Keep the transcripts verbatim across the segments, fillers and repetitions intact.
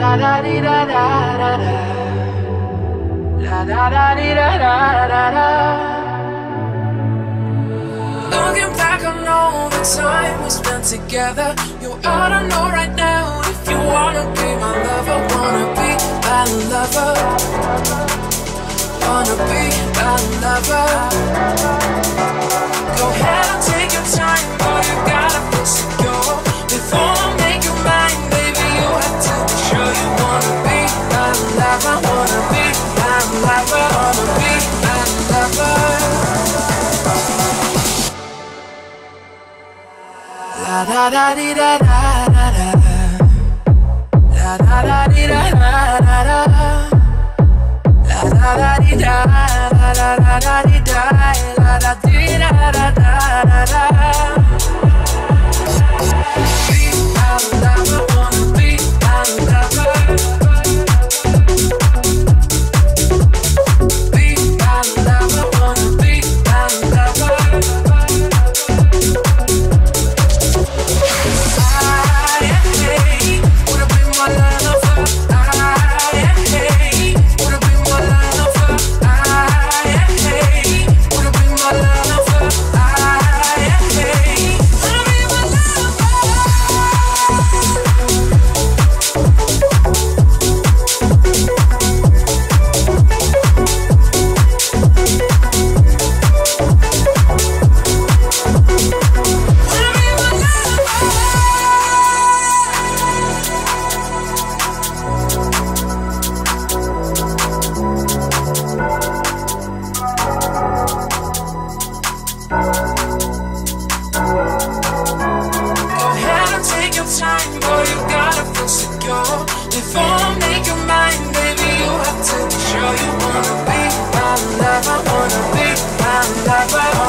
La da di da da da da. La da da di da da da da. Looking back on all the time we spent together, you ought to know right now, if you wanna be my lover, wanna be my lover, wanna be my lover. Go ahead and take your time, but you gotta feel secure before I make your mind. I wanna be, I'm like I wanna be, I'm never. La da da di da da da da. La da da di da da da da. La da da di da da da da da di da. La da di da da da da da. Be, I'm never wanna be, I'm never. Hey.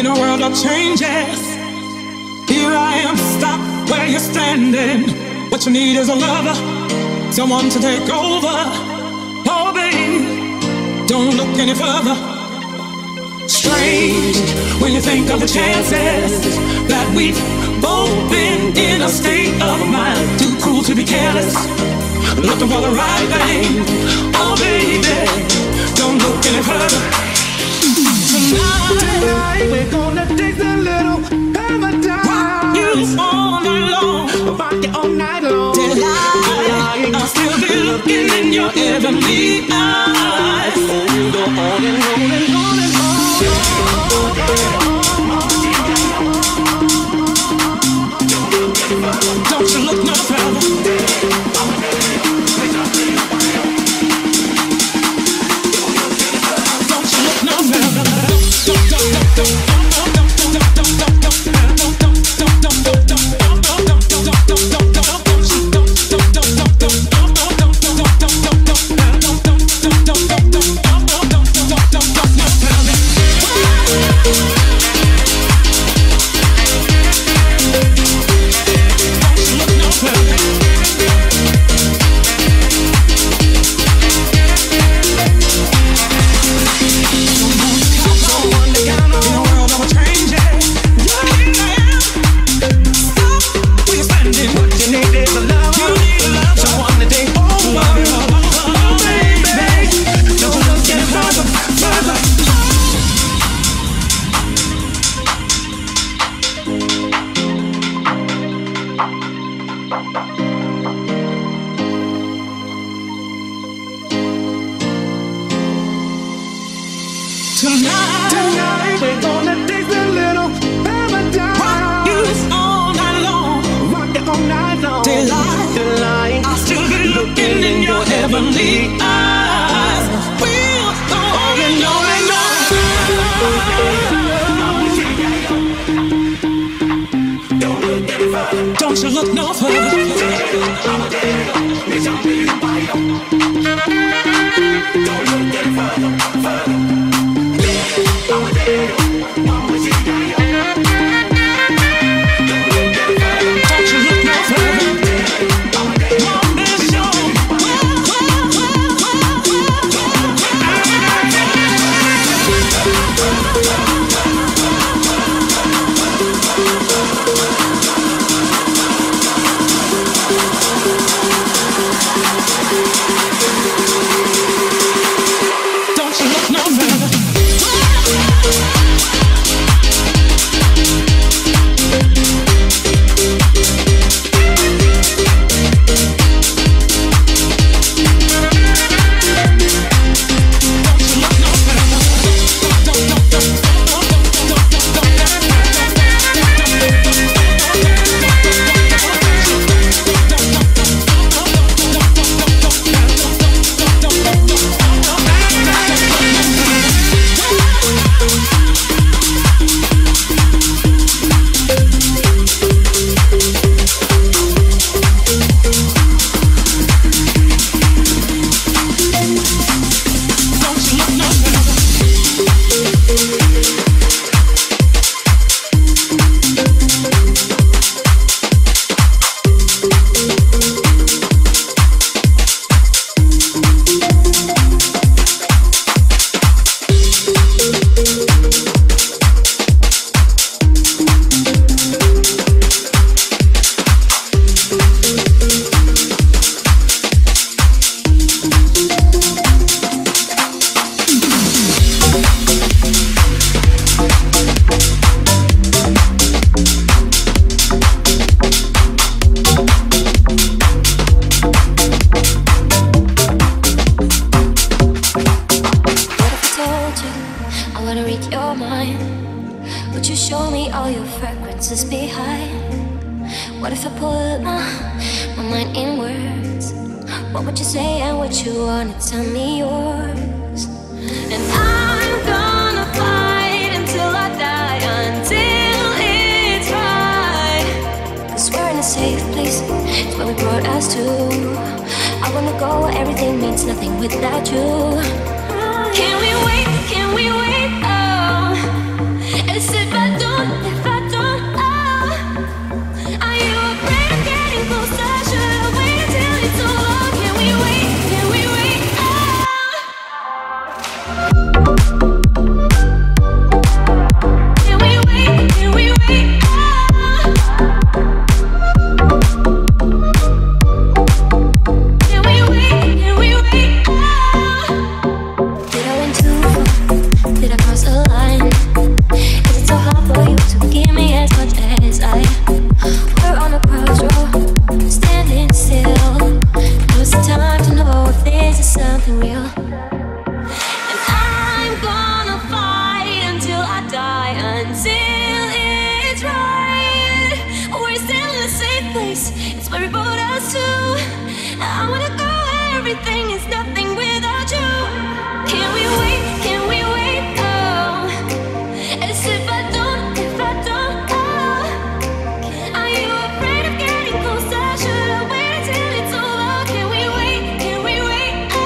in a world of changes. Here I am, stop where you're standing. What you need is a lover, someone to take over. Oh, babe, don't look any further. Strange when you think of the chances that we've both been in a state of mind too cruel to be careless, looking for the right thing. Oh, baby, don't look any further. Tonight we're gonna taste a little paradise. Rock you all night long, rock you all night long. Till I, I'll still be looking in your heavenly eyes. Oh, we go on and on and on and on. Oh, oh, oh. Don't you look no further. Can we wait, can we wait, oh, and sit back. until it's right. We're still in the same place. It's where we brought us to. I wanna go where everything is nothing without you. Can we wait? Can we wait? Oh, as if I don't, if I don't call. Are you afraid of getting closer? Should I wait until it's over? Can we wait? Can we wait? Oh,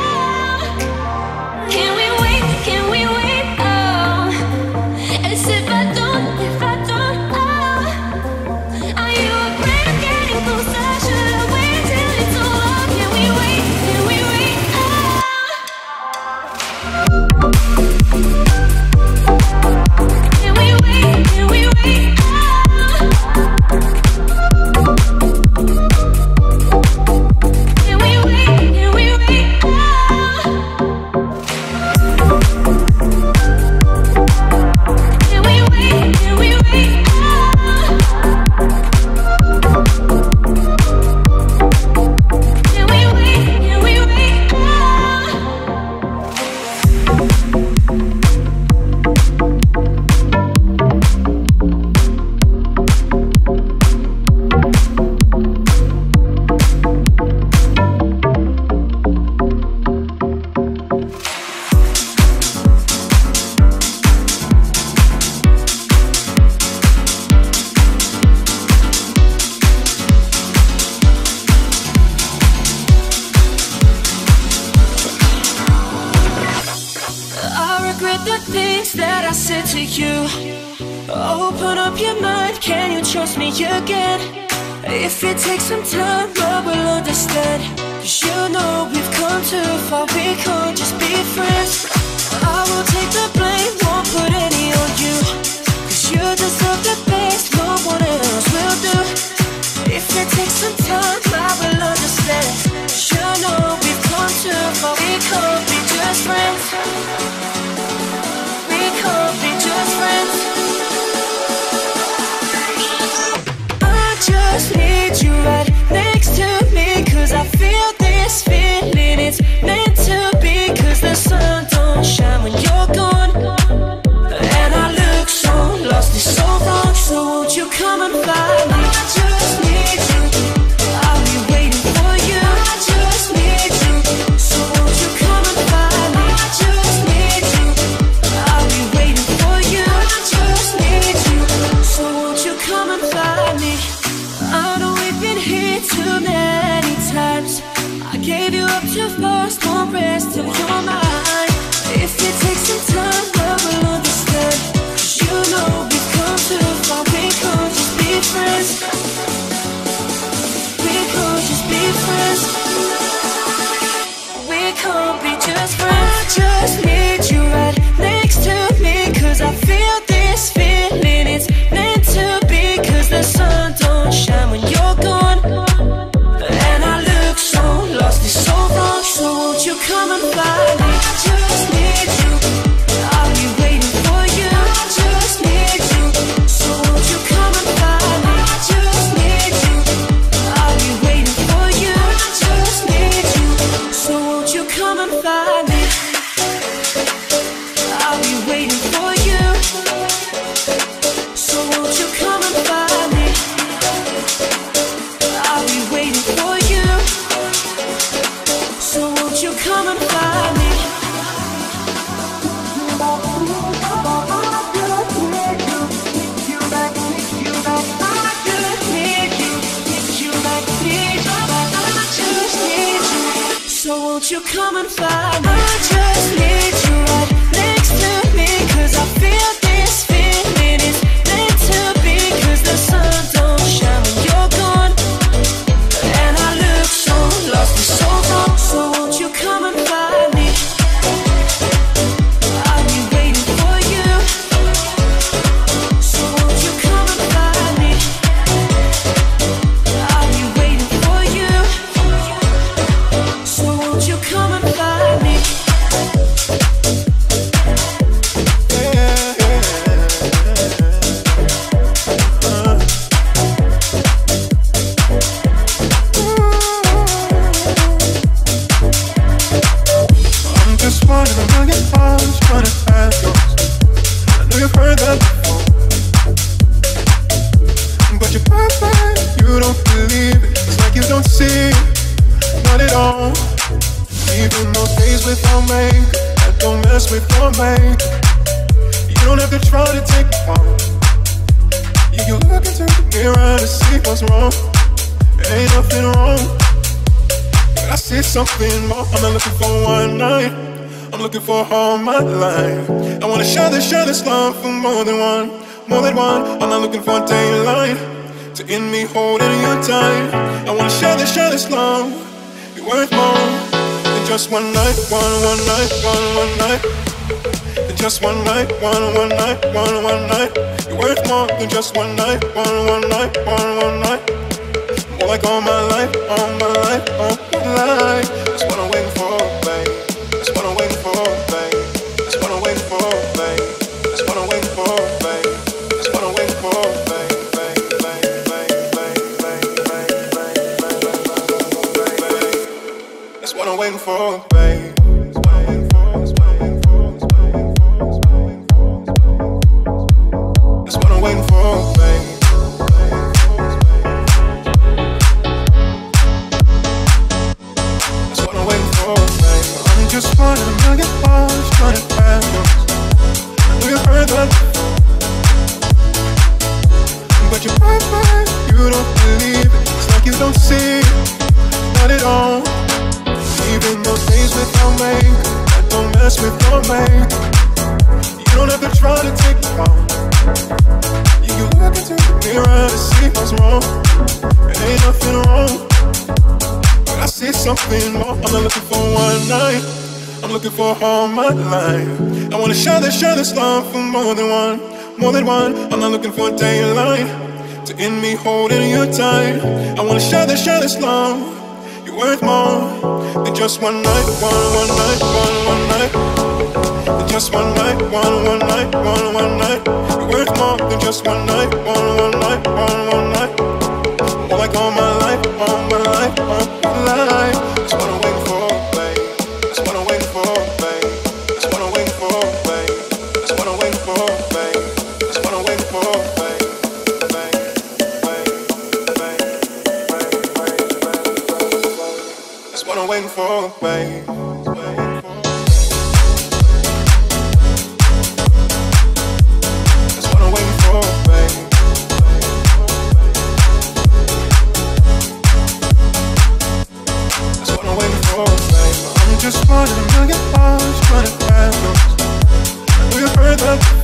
can we wait? Can we wait? Oh, as if I don't, if I don't call. Are you afraid of getting closer? Should I wait until it's over? Can we wait? Can we wait? Oh. Can we wait? Can we wait? Can we wait? Can we wait? Can we wait? Can we wait? Can we wait? Can we wait? I regret the things that I said to you. Open up your mind, can you trust me again? If it takes some time, I will understand. Cause you know we've come too far, we can't just be friends. I will take the blame, won't put any on you. Cause you deserve the best, no one else will do. If it takes some time, I will understand. Cause you know we've come too far, we can't be just friends. Just need you right next to me, cause I feel this feeling, it's meant to be. Cause the sun don't shine when you're gone, and I look so lost, it's so wrong. So won't you come and find me? I just need you, I'll be waiting for you. I just need you, so won't you come and find me? I just need you, I'll be waiting for you. I just need you, so won't you come and find me? I know we've been here too many times. I gave you up to first, don't rest till you're mine. If it takes some time, I will understand. Cause you know we've come too far, we can't just be friends. We can't just be friends. We can't be just friends. I just need you right next to me, cause I feel this feeling, it's meant to be. Cause the sun don't shine when you're gone, and I look so lost, it's so wrong. So won't you come and find me? I just need you, I'll be waiting for you. I just need you, so won't you come and find me? I just need you, I'll be waiting for you. I just need you, so won't you come and find me? I'll be waiting for you, so won't you come and find me? I'll be waiting for you, so won't you come and find me? So won't you come and find me? I just need you right next to me, cause I feel this feeling is meant to be. Cause the sun don't shine when you're gone, and I look so lost, it's so wrong. So won't you come and find me? I'll be waiting for you, so won't you come and find me? I'll be waiting for you, so won't you come and find me? make, I don't mess with your make. You don't have to try to take me home. You can look into the mirror to see what's wrong. There ain't nothing wrong, but I see something more. I'm not looking for one night, I'm looking for all my life. I wanna shine this, shine this love for more than one, more than one. I'm not looking for daylight to end me holding you tight. I wanna shine this, shine this love, be worth more. Just one night, one, one night, one, one night. Than just one night, one, one night, one, one night. You're worth more than just one night, one, one night, one, one night. More like all my life, all my life, all my life. That's what I'm waiting for, babe. That's what I'm waiting for, babe. That's what I'm waiting for, babe. That's what I'm waiting for, babe. That's what I'm waiting for, babe. That's what I'm waiting for, babe. That's what I'm waiting for, babe. That's what I'm waiting for, babe. I'm just one in a million miles, trying to find one. I know you've heard that before, but you're right, right. You don't believe it. It's like you don't see it, not at all. Even those days with your make, I don't mess with your make. You don't have to try to take me home. You can look into the mirror to see what's wrong. There ain't nothing wrong, but I see something more. I'm not looking for one night, I'm looking for all my life. I wanna shine this, shine this love for more than one, more than one. I'm not looking for daylight to end me holding you tight. I wanna shine this, shine this love. You're worth more than just one night, one, one night, one, one night. Than just one night, one, one night, one, one night. You're worth more than just one night, one, one night, one, one night. More like all my life, all my life, all my life. That's what I'm waiting for, babe. That's what I'm waiting for, babe. That's what I'm waiting for, babe. That's what I'm waiting for, babe. That's what I'm waiting for, babe. That's what I'm waiting for, babe. That's what I'm waiting for, babe. That's what I'm waiting for, babe. I'm just one in a million miles, trying to find those. I know you've heard that before,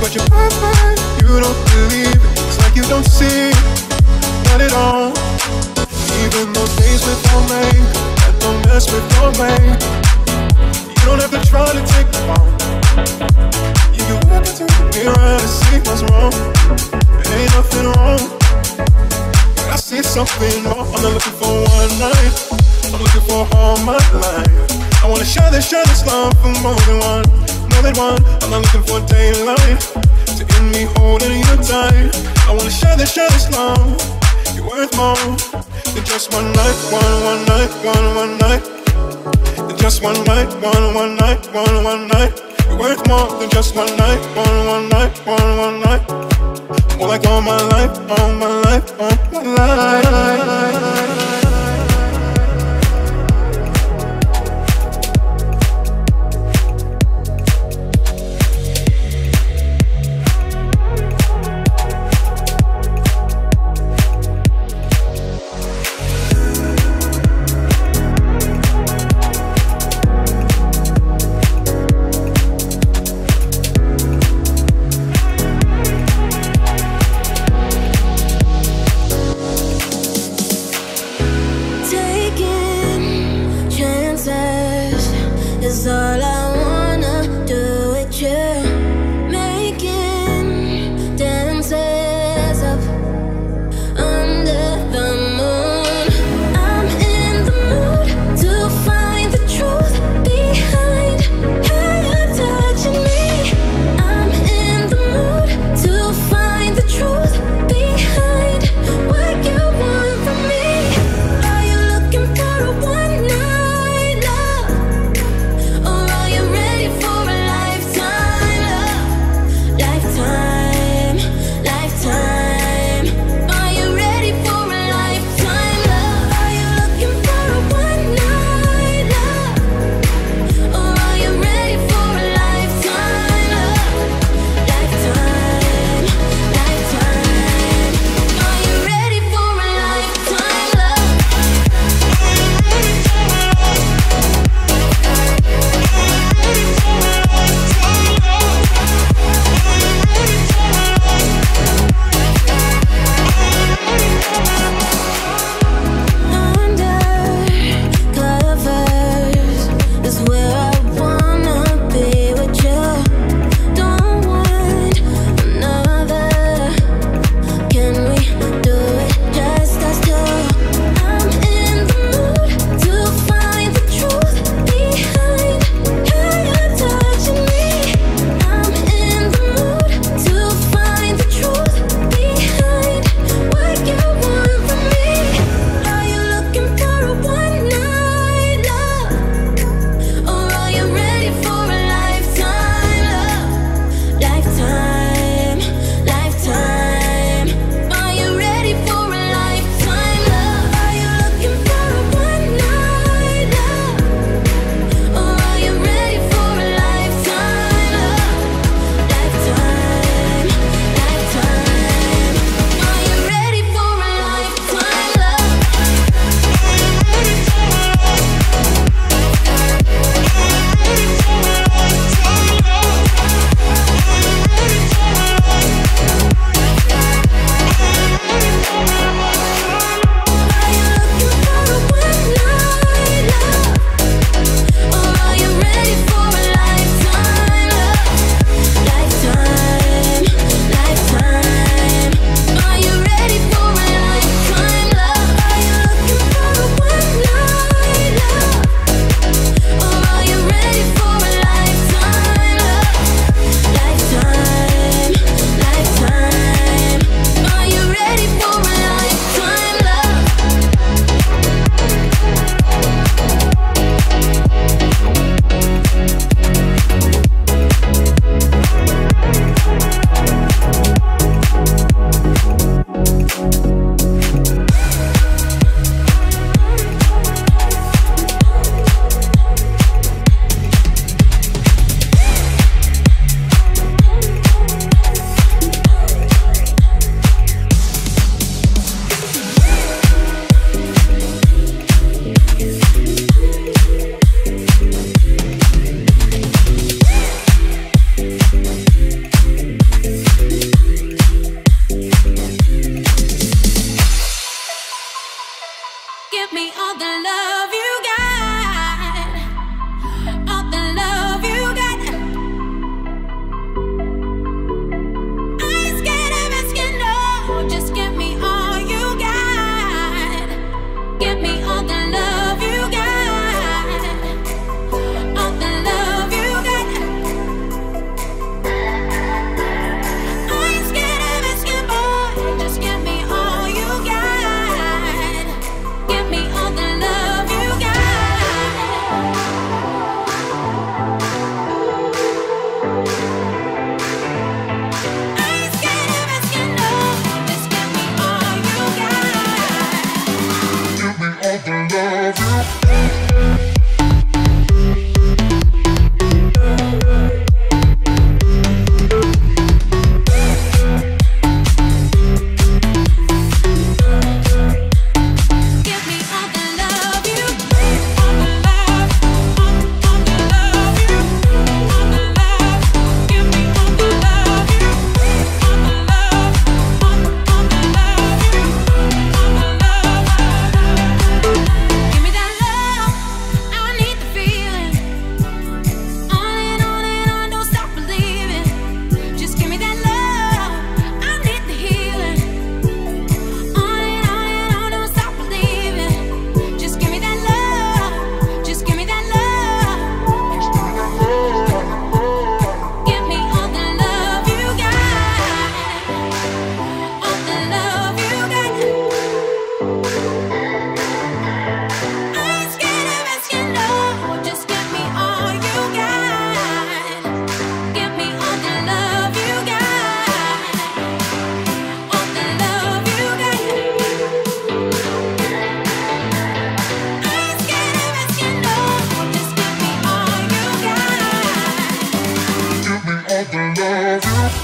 but you're right, right. You don't believe it. It's like you don't see it, not at all. Even those days with your make, I don't mess with your make. You don't have to try to take me home. You can look into the mirror to see what's wrong. There ain't nothing wrong, but I see something more. I'm not looking for one night, I'm looking for all my life. I wanna shine this, shine this love for more than one, more than one. I'm not looking for daylight to end me holding you tight. I wanna shine this, shine this love. You're worth more than just one night, one, one night, one, one night. Than just one night, one, one night, one, one night. You're worth more than just one night, one, one night, one, one night. More like all my life, all my life, all my life. Lovely.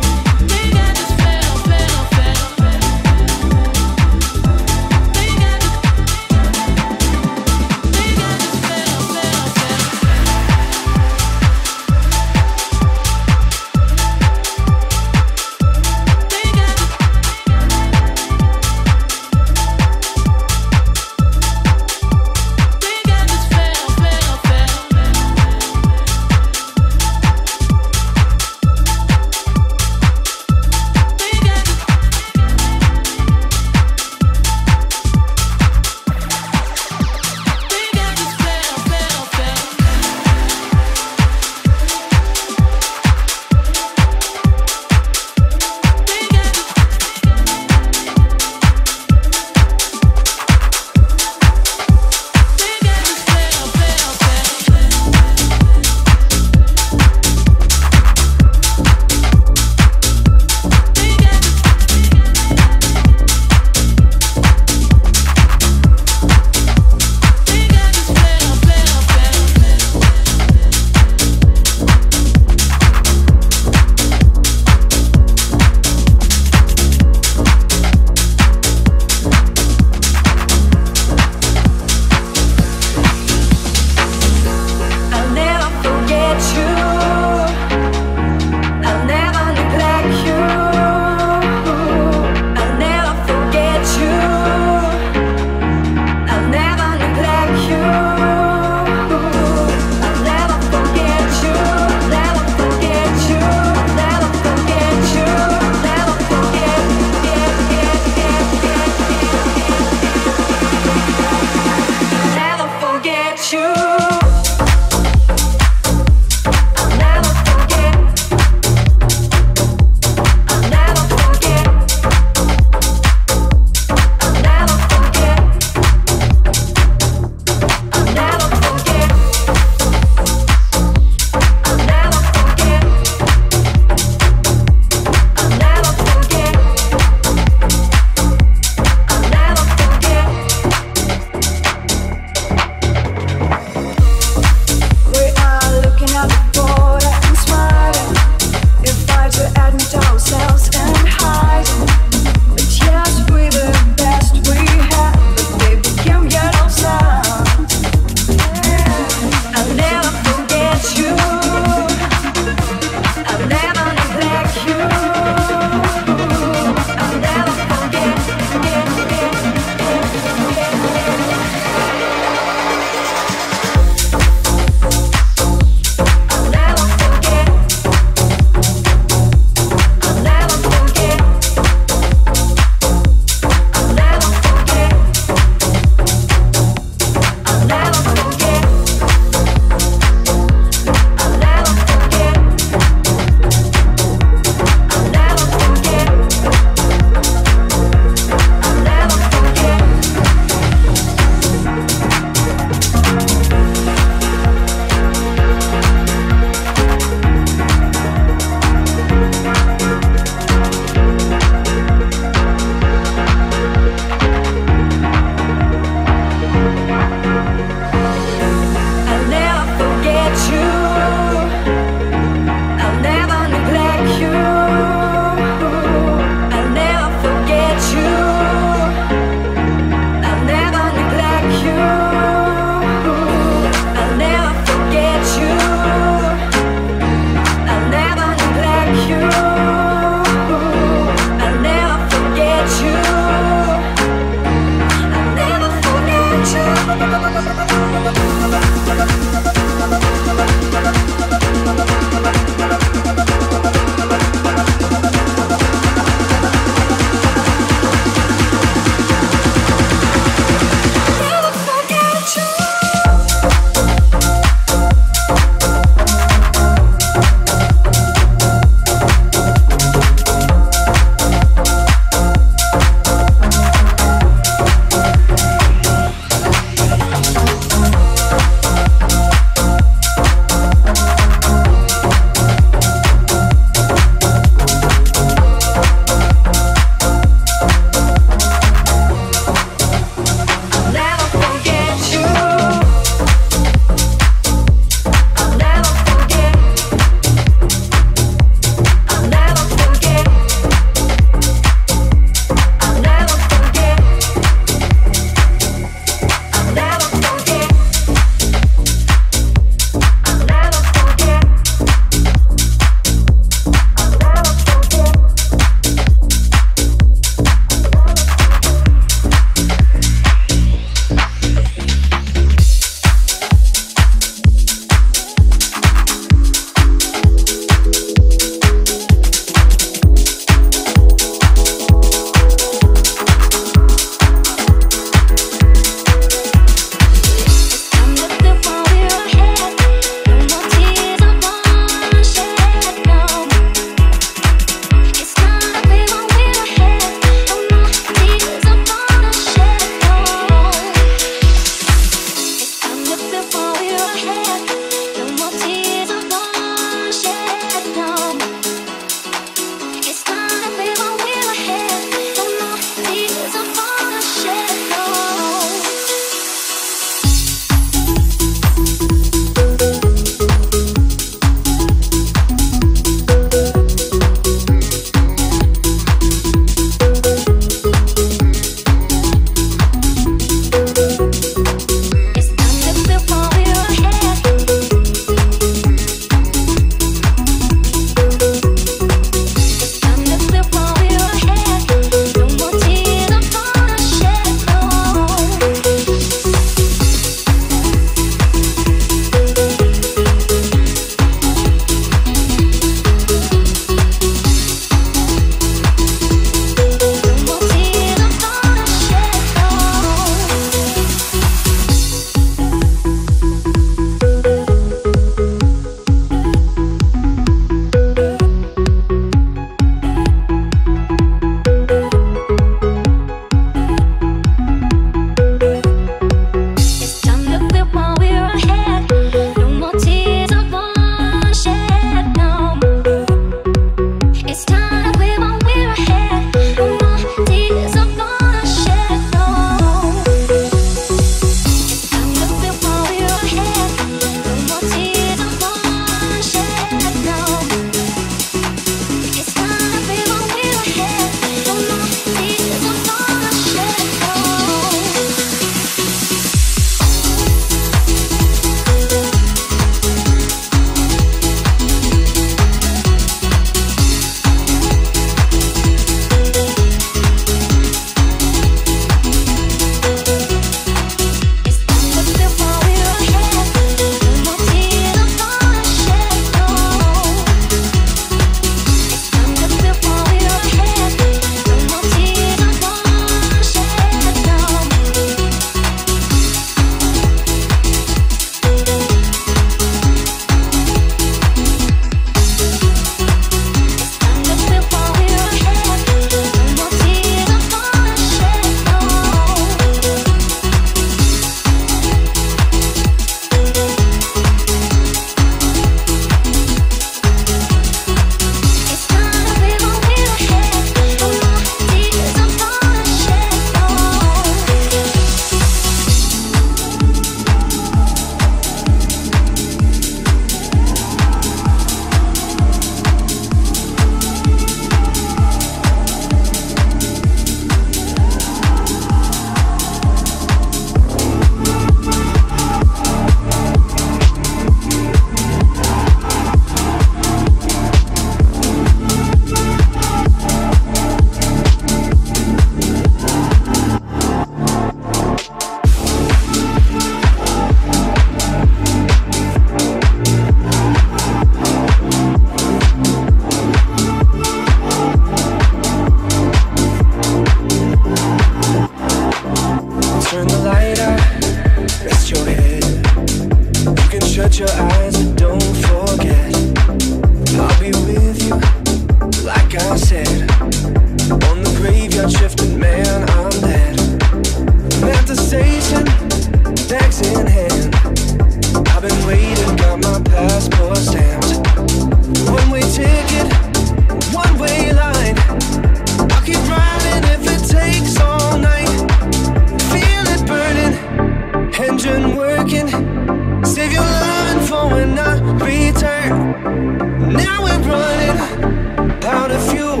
Now we're running out of fuel.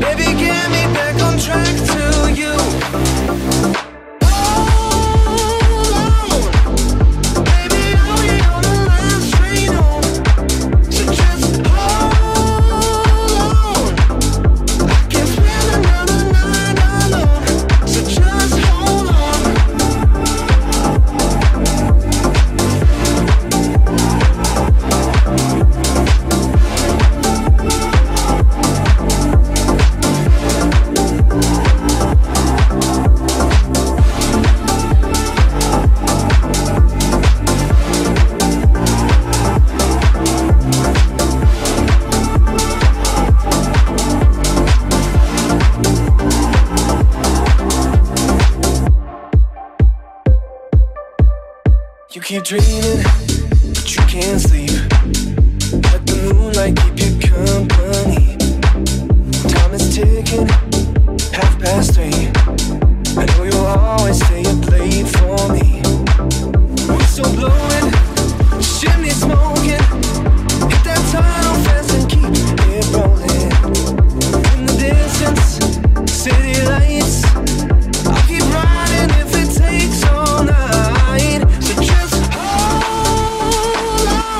Baby, get me back on track to you. You keep dreaming, but you can't sleep. Let the moonlight keep you company. Time is ticking, half past three. I know you'll always stay up late for me. Whistle blowing, chimney smoking. Hit that tunnel fence and keep it rolling. In the distance, city lights. I'll keep riding if it takes all night. Oh,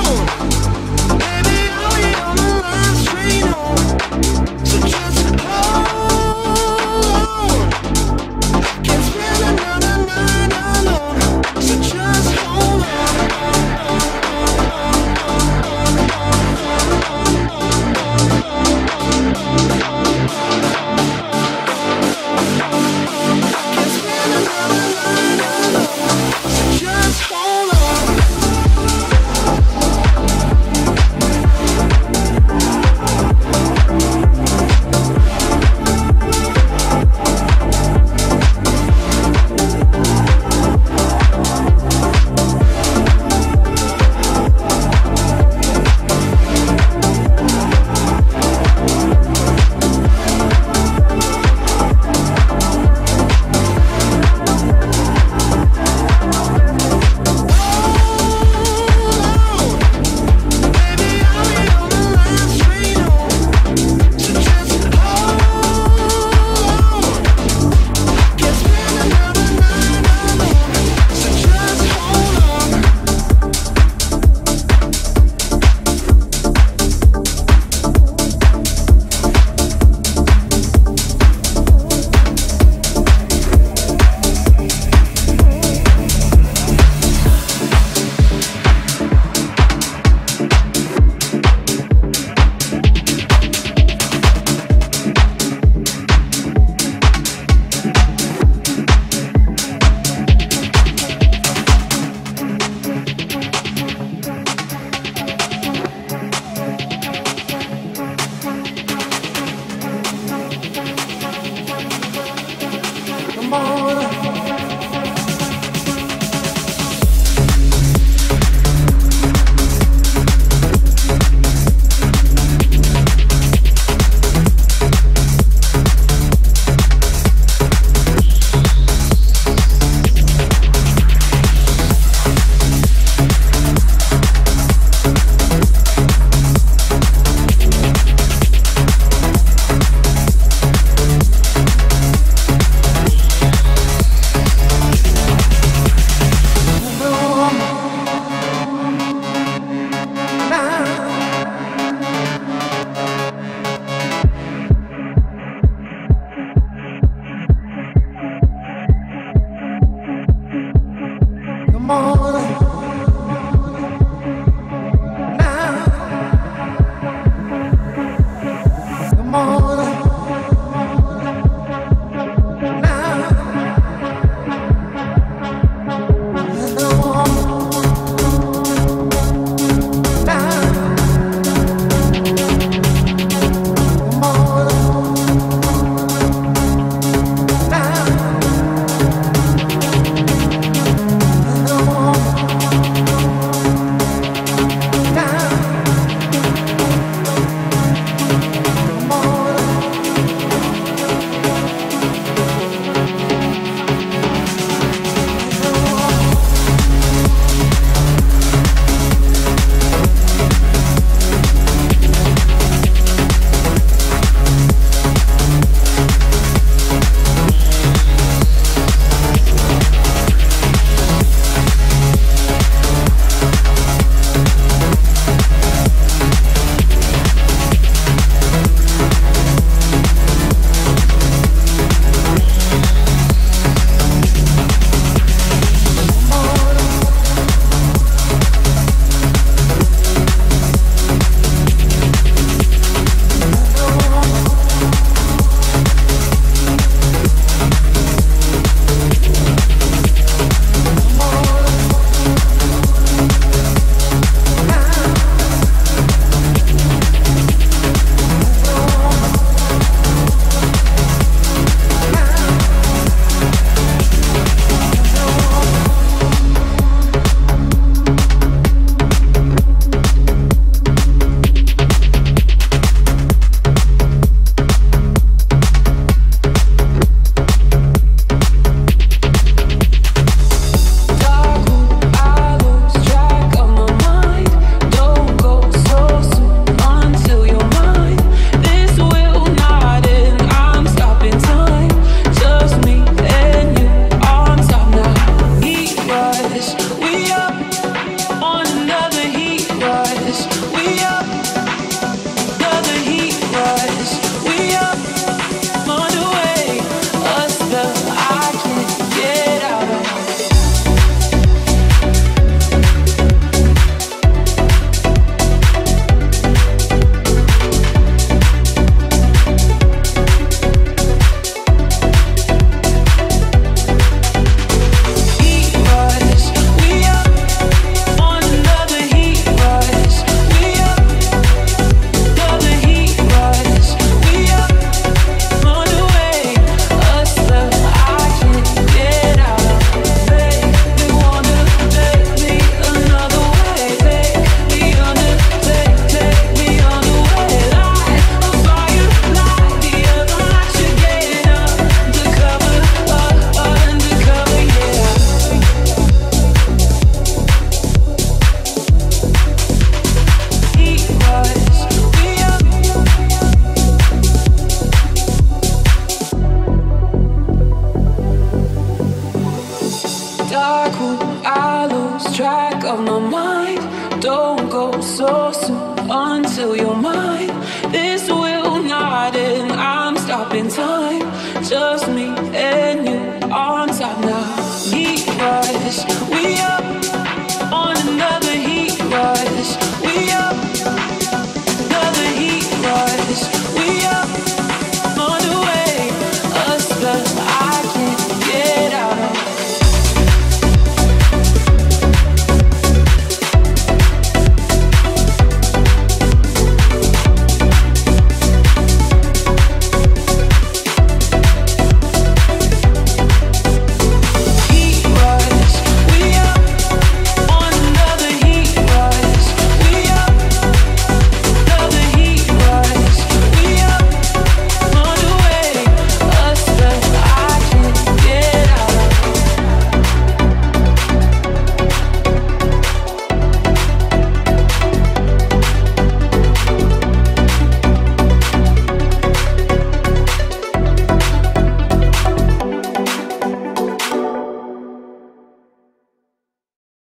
of my mind. Don't go so soon until you're mine. This will not end, I'm stopping time. Just me and you on top now. We rush, we are